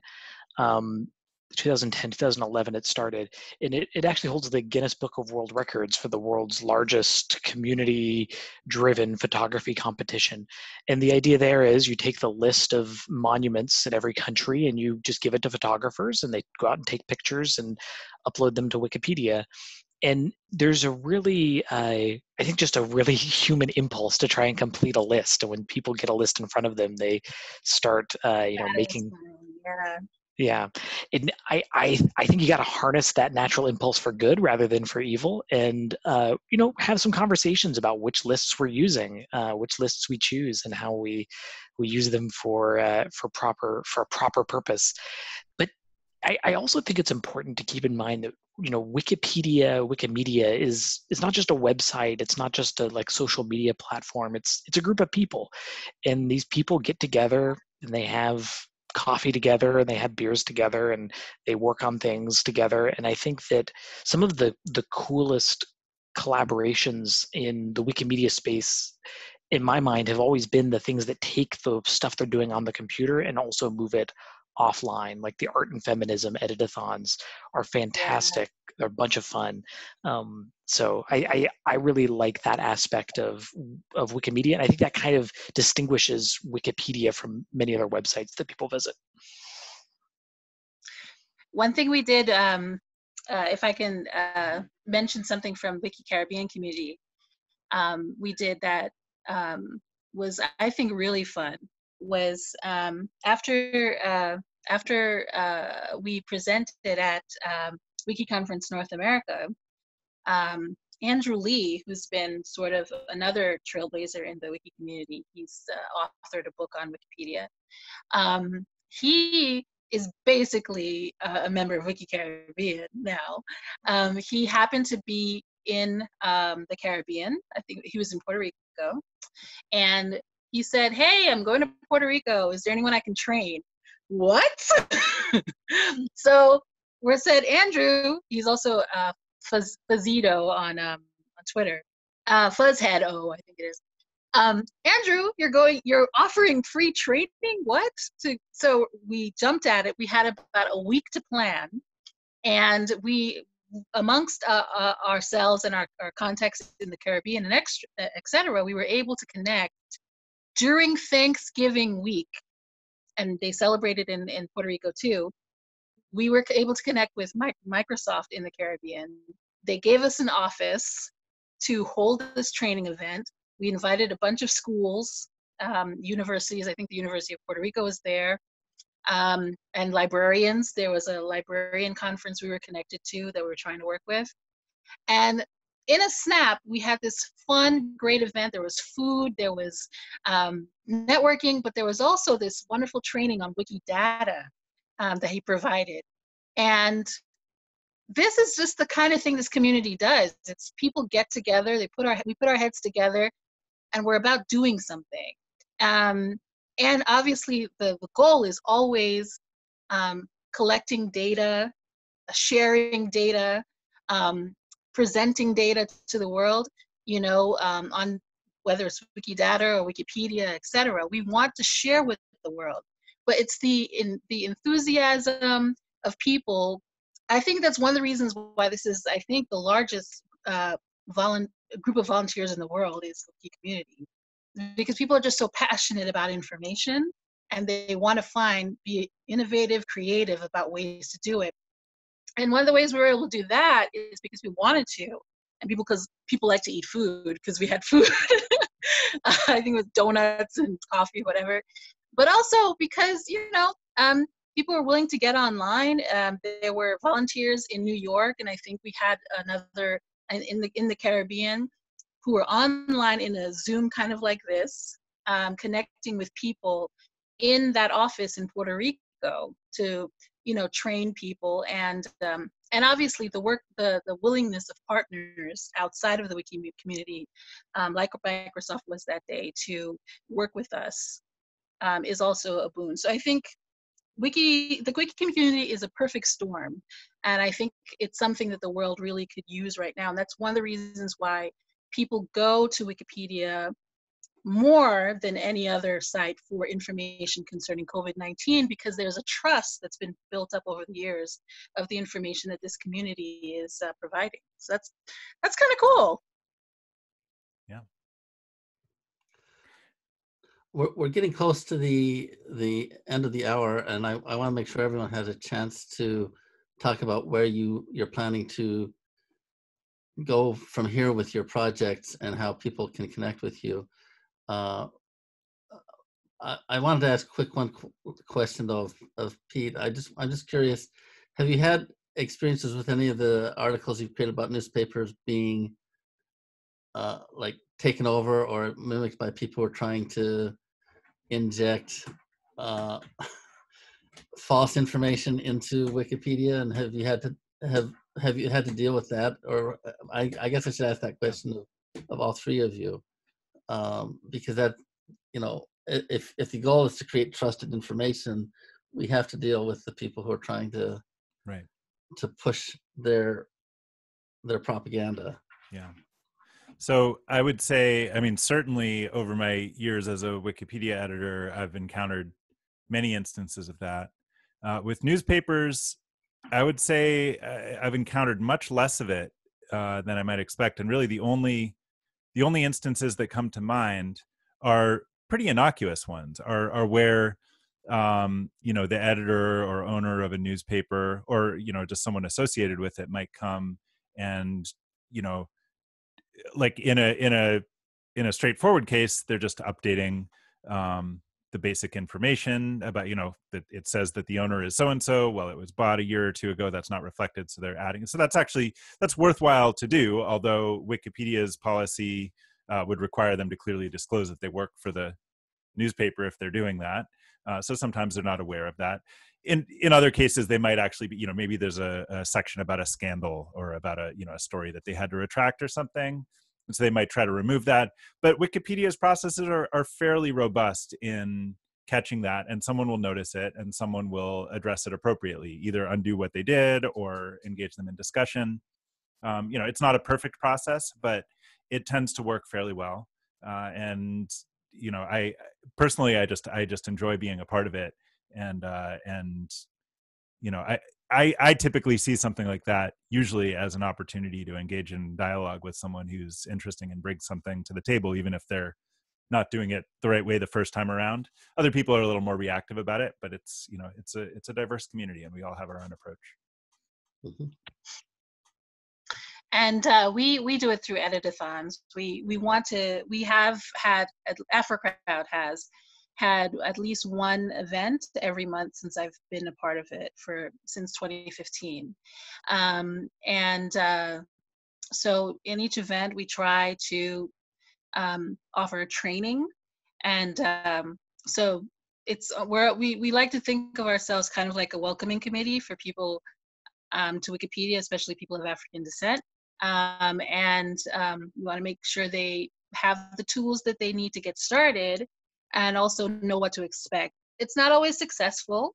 2010, 2011 it started, and it actually holds the Guinness Book of World Records for the world's largest community-driven photography competition. And the idea there is you take the list of monuments in every country and you just give it to photographers and they go out and take pictures and upload them to Wikipedia. And there's a really, I think, just a really human impulse to try and complete a list. And when people get a list in front of them, they start, making... Yeah. Yeah, and I think you got to harness that natural impulse for good rather than for evil, and have some conversations about which lists we're using, which lists we choose, and how we use them for a proper purpose. But I also think it's important to keep in mind that Wikimedia is not just a website. It's not just a social media platform. It's a group of people, and these people get together and they have coffee together and they have beers together and they work on things together. And I think that some of the coolest collaborations in the Wikimedia space, in my mind, have always been the things that take the stuff they're doing on the computer and also move it offline. Like the art and feminism editathons are fantastic. Yeah. They're a bunch of fun. So I really like that aspect of Wikimedia, and I think that kind of distinguishes Wikipedia from many other websites that people visit. One thing we did, if I can mention something from Wiki Caribbean community, we did that was, I think, really fun. Was after we presented at WikiConference North America, Andrew Lee, who's been sort of another trailblazer in the Wiki community, he's authored a book on Wikipedia. He is basically a member of Wiki Caribbean now. He happened to be in the Caribbean. I think he was in Puerto Rico, and he said, "Hey, I'm going to Puerto Rico. Is there anyone I can train?" What? So we said, Andrew, he's also Fuzzito on Twitter, Fuzzhead O, I think it is. Andrew, you're offering free training? What? So we jumped at it. We had about a week to plan, and we, amongst ourselves and our contacts in the Caribbean and etc., we were able to connect during Thanksgiving week, and they celebrated in Puerto Rico too. We were able to connect with Microsoft in the Caribbean. They gave us an office to hold this training event. We invited a bunch of schools, universities. I think the University of Puerto Rico was there, and librarians. There was a librarian conference we were connected to that we were trying to work with. And in a snap, we had this fun, great event. There was food, there was networking, but there was also this wonderful training on Wikidata that he provided. And this is just the kind of thing this community does. It's people get together, we put our heads together, and we're about doing something. And obviously the goal is always collecting data, sharing data, presenting data to the world, you know, on whether it's Wikidata or Wikipedia, et cetera. We want to share with the world, but it's the enthusiasm of people. I think that's one of the reasons why this is, I think, the largest group of volunteers in the world is the Wiki community, because people are just so passionate about information and they want to be innovative, creative about ways to do it. And one of the ways we were able to do that is because we wanted to, and because people like to eat food, because we had food, I think it was donuts and coffee, whatever. But also because, you know, people were willing to get online. There were volunteers in New York, and I think we had another in the Caribbean, who were online in a Zoom kind of like this, connecting with people in that office in Puerto Rico to, you know, train people. And obviously the work, the willingness of partners outside of the Wikimedia community, like Microsoft was that day, to work with us is also a boon. So I think the Wiki community is a perfect storm. And I think it's something that the world really could use right now. And that's one of the reasons why people go to Wikipedia more than any other site for information concerning COVID-19, because there's a trust that's been built up over the years of the information that this community is providing. So that's kind of cool. Yeah. We're getting close to the end of the hour, and I want to make sure everyone has a chance to talk about where you're planning to go from here with your projects and how people can connect with you. I wanted to ask one question though of Pete. I'm just curious, have you had experiences with any of the articles you've created about newspapers being like taken over or mimicked by people who are trying to inject false information into Wikipedia, and have you had to deal with that? Or I guess I should ask that question of all three of you. Because that, you know, if the goal is to create trusted information, we have to deal with the people who are trying to push their propaganda. Yeah. So I would say, I mean, certainly over my years as a Wikipedia editor, I've encountered many instances of that. With newspapers, I would say I've encountered much less of it than I might expect. And really the only instances that come to mind are pretty innocuous ones, are where, you know, the editor or owner of a newspaper or, you know, just someone associated with it might come and, you know, like in a straightforward case, they're just updating the basic information about, you know, that it says that the owner is so-and-so, well, it was bought a year or two ago, that's not reflected, so they're adding. So that's worthwhile to do, although Wikipedia's policy would require them to clearly disclose that they work for the newspaper if they're doing that. So sometimes they're not aware of that. In other cases, they might actually be, you know, maybe there's a section about a scandal or about a, you know, a story that they had to retract or something. And so they might try to remove that. But Wikipedia's processes are fairly robust in catching that, and someone will notice it and someone will address it appropriately, either undo what they did or engage them in discussion. You know, it's not a perfect process, but it tends to work fairly well. And, you know, I personally just enjoy being a part of it. And you know, I typically see something like that usually as an opportunity to engage in dialogue with someone who's interesting and brings something to the table, even if they're not doing it the right way the first time around. Other people are a little more reactive about it, but it's, you know, it's a diverse community and we all have our own approach. Mm-hmm. And we do it through edit-a-thons. AfroCrowd has had at least one event every month since I've been a part of it since 2015. And So in each event, we try to offer training, and so it's where we like to think of ourselves kind of like a welcoming committee for people to Wikipedia, especially people of African descent, and we want to make sure they have the tools that they need to get started, and also know what to expect. It's not always successful,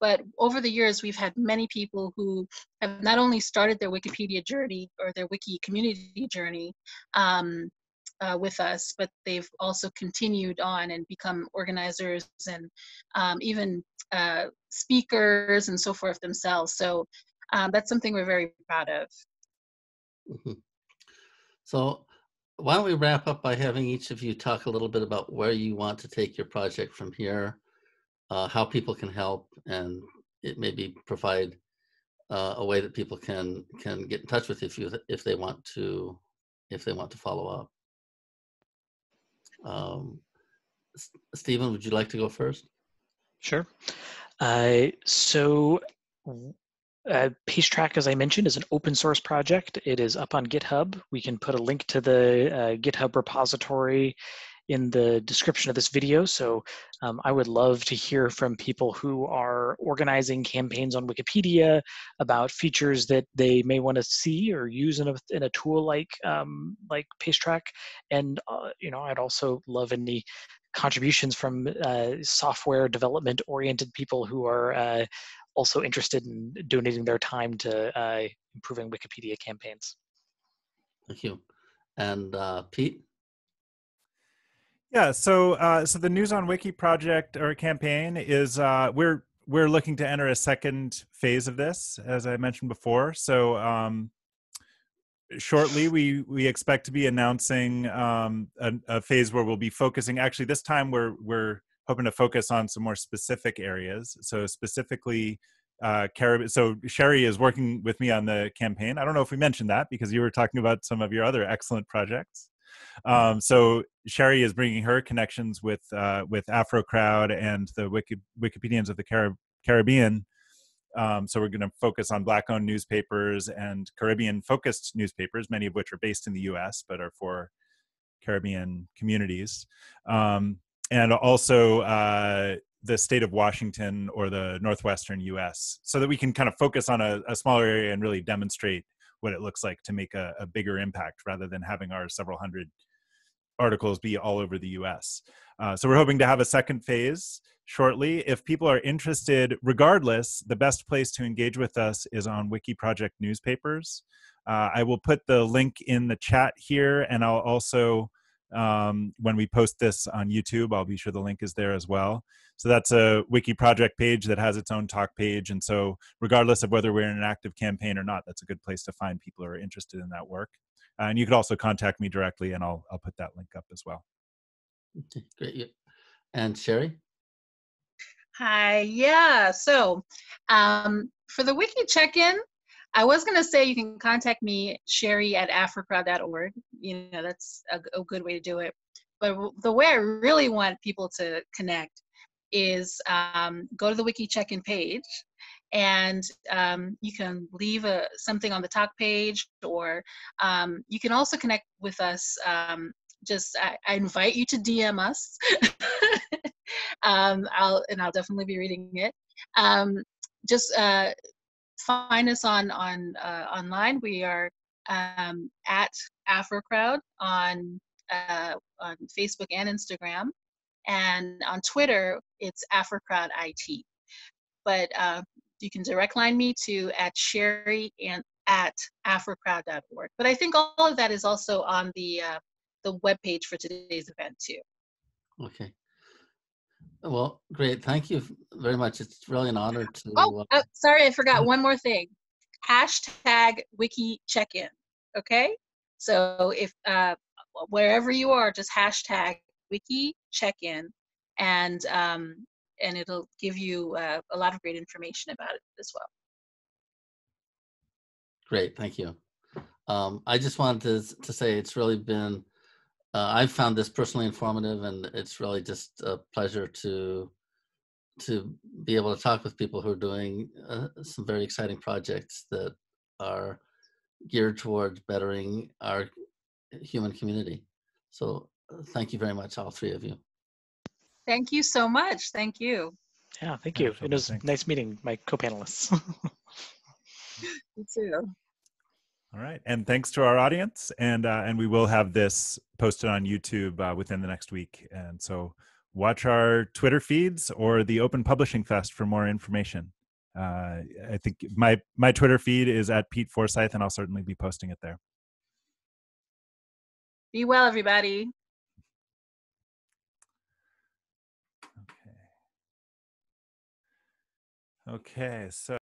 but over the years, we've had many people who have not only started their Wikipedia journey or their Wiki community journey with us, but they've also continued on and become organizers and even speakers and so forth themselves. So that's something we're very proud of. Mm-hmm. So why don't we wrap up by having each of you talk a little bit about where you want to take your project from here, how people can help, and it maybe provide a way that people can get in touch with you if they want to follow up. Stephen, would you like to go first? Sure. So PaceTrack, as I mentioned, is an open source project. It is up on GitHub. We can put a link to the GitHub repository in the description of this video. So I would love to hear from people who are organizing campaigns on Wikipedia about features that they may want to see or use in a tool like PaceTrack. And I'd also love any contributions from software development oriented people who are also interested in donating their time to improving Wikipedia campaigns. Thank you. And Pete? Yeah, so the News on Wiki project or campaign is we're looking to enter a second phase of this, as I mentioned before. So shortly, we expect to be announcing a phase where we'll be focusing. Actually, this time we're hoping to focus on some more specific areas. So specifically, Caribbean. So Sherry is working with me on the campaign. I don't know if we mentioned that because you were talking about some of your other excellent projects. So Sherry is bringing her connections with Afro Crowd and the Wikipedians of the Caribbean. So we're going to focus on Black-owned newspapers and Caribbean-focused newspapers, many of which are based in the U.S. but are for Caribbean communities. And also the state of Washington or the northwestern U.S. so that we can kind of focus on a smaller area and really demonstrate what it looks like to make a bigger impact rather than having our several hundred articles be all over the US. So we're hoping to have a second phase shortly. If people are interested, regardless, the best place to engage with us is on WikiProject newspapers. I will put the link in the chat here, and I'll also, when we post this on YouTube, I'll be sure the link is there as well. So that's a Wiki project page that has its own talk page. And so regardless of whether we're in an active campaign or not, that's a good place to find people who are interested in that work. And you could also contact me directly, and I'll put that link up as well. Okay, great. Yeah. And Sherry? Hi, yeah. So for the Wiki check-in, I was going to say you can contact me, Sherry, at afrocrowd.org. You know, that's a good way to do it. But the way I really want people to connect is go to the Wiki check-in page, and you can leave something on the talk page, or you can also connect with us. I invite you to DM us, I'll definitely be reading it. Find us on online. We are at AfroCrowd on Facebook and Instagram. And on Twitter, it's AfroCrowdIT. But you can direct line me to at Sherry and at AfroCrowd.org. But I think all of that is also on the webpage for today's event too. Okay. Well, great. Thank you very much. It's really an honor to. Oh, sorry, I forgot one more thing. Hashtag Wiki check-in. Okay. So if wherever you are, just hashtag Wiki check-in, and it'll give you a lot of great information about it as well. Great, thank you. I just wanted to say it's really been, I've found this personally informative, and it's really just a pleasure to be able to talk with people who are doing some very exciting projects that are geared towards bettering our human community. So thank you very much, all three of you. Thank you so much. Thank you. Yeah, thank you. It was nice meeting my co-panelists. You too. All right, and thanks to our audience, and we will have this posted on YouTube within the next week. And so watch our Twitter feeds or the Open Publishing Fest for more information. I think my Twitter feed is at Pete Forsyth, and I'll certainly be posting it there. Be well, everybody. Okay, so.